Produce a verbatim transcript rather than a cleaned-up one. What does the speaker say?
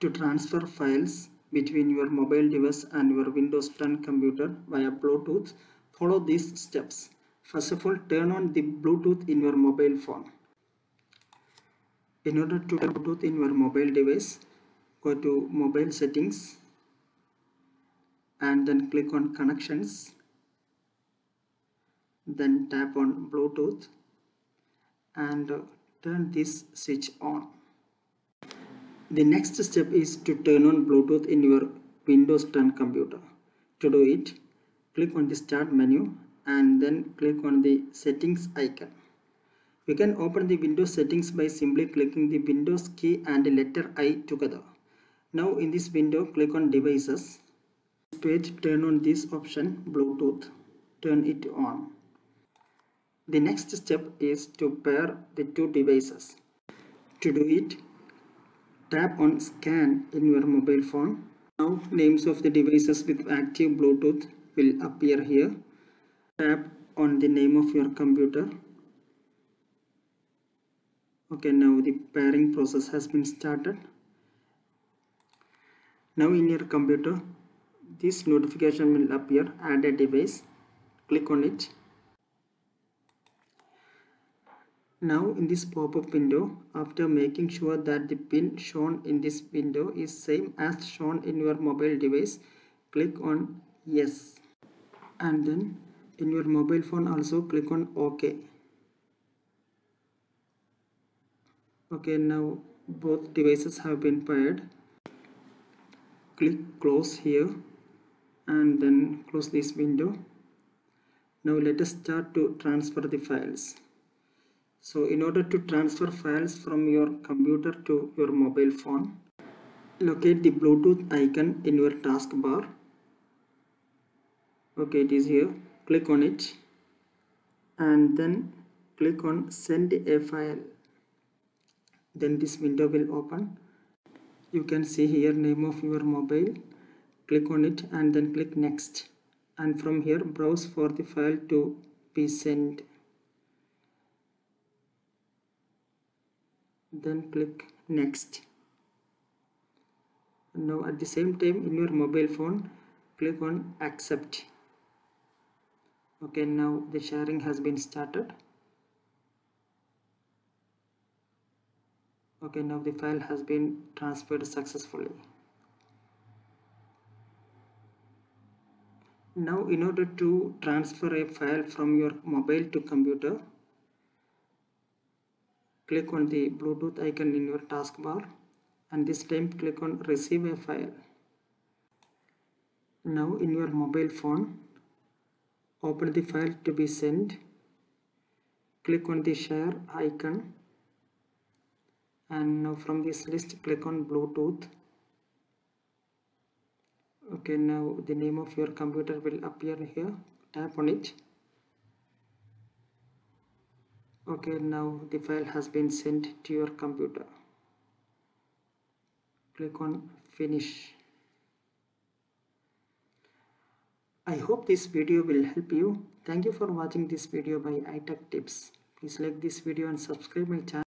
to transfer files between your mobile device and your Windows ten computer via Bluetooth, follow these steps. First of all, turn on the Bluetooth in your mobile phone. In order to turn Bluetooth in your mobile device, go to Mobile Settings and then click on Connections. Then tap on Bluetooth and turn this switch on. The next step is to turn on Bluetooth in your Windows ten computer. To do it, click on the Start menu and then click on the Settings icon. You can open the Windows settings by simply clicking the Windows key and the letter I together. Now in this window, click on Devices. This page, turn on this option Bluetooth. Turn it on. The next step is to pair the two devices. To do it, tap on Scan in your mobile phone. Now names of the devices with active Bluetooth will appear here. Tap on the name of your computer. Okay, now the pairing process has been started. Now in your computer, this notification will appear, add a device. Click on it. Now in this pop-up window, after making sure that the pin shown in this window is same as shown in your mobile device, click on Yes, and then in your mobile phone also click on OK. Okay, now both devices have been paired. Click Close here and then close this window. Now let us start to transfer the files. So in order to transfer files from your computer to your mobile phone, locate the Bluetooth icon in your taskbar. Okay, it is here. Click on it and then click on Send a file. Then this window will open. You can see here name of your mobile. Click on it and then click Next. And from here, browse for the file to be sent. Then click Next. Now at the same time in your mobile phone, click on Accept. Okay, now the sharing has been started. Okay, now the file has been transferred successfully. Now in order to transfer a file from your mobile to computer, click on the Bluetooth icon in your taskbar and this time click on Receive a file. Now in your mobile phone, open the file to be sent, click on the Share icon and now from this list click on Bluetooth. Okay, now the name of your computer will appear here, tap on it. Okay, now the file has been sent to your computer. Click on Finish. I hope this video will help you. Thank you for watching this video by iTechTips. Please like this video and subscribe my channel.